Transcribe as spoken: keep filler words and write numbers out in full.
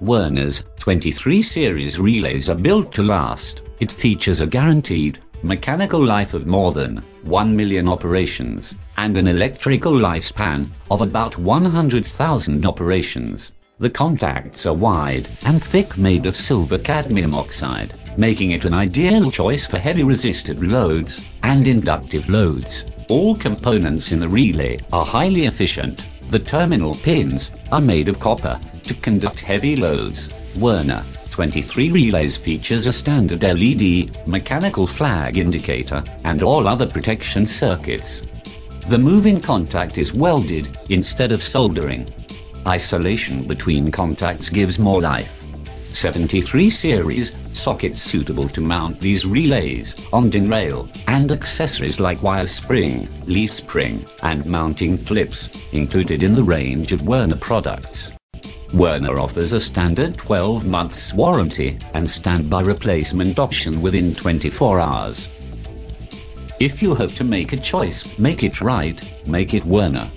Werner's twenty-three series relays are built to last. It features a guaranteed mechanical life of more than one million operations and an electrical lifespan of about one hundred thousand operations. The contacts are wide and thick, made of silver cadmium oxide, making it an ideal choice for heavy resistive loads and inductive loads. All components in the relay are highly efficient. The terminal pins are made of copper to conduct heavy loads. Werner twenty-three relays features a standard L E D, mechanical flag indicator, and all other protection circuits. The moving contact is welded instead of soldering. Isolation between contacts gives more life. seventy-three series sockets suitable to mount these relays on DIN rail and accessories like wire spring, leaf spring, and mounting clips included in the range of Werner products. Werner offers a standard twelve months warranty and standby replacement option within twenty-four hours. If you have to make a choice, make it right, make it Werner.